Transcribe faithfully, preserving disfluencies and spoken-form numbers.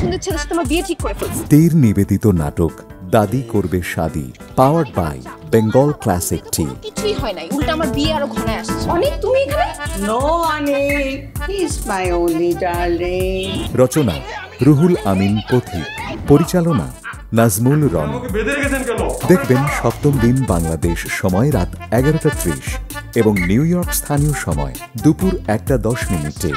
পছন্দের ছেলের সাথে আমার বিয়ে ঠিক করে ফেলছি। তীর নিবেদিত নাটক দাদি করবে শাদি, পাওয়ার্ড বাই বেঙ্গল ক্লাসিক টি। কিছুই হয় নাই, উল্টা আমার বিয়ে আরো ঘনায় আসছে। অনেক তুমি এখানে? নো অনেক, he is my only darling. রচনা রুহুল আমিন পথিক, পরিচালনা নাজমুল রনি। দেখবেন সপ্তম দিন বাংলাদেশ সময় রাত এগারোটা ত্রিশ এবং নিউ ইয়র্ক স্থানীয় সময় দুপুর একটা দশ মিনিটে।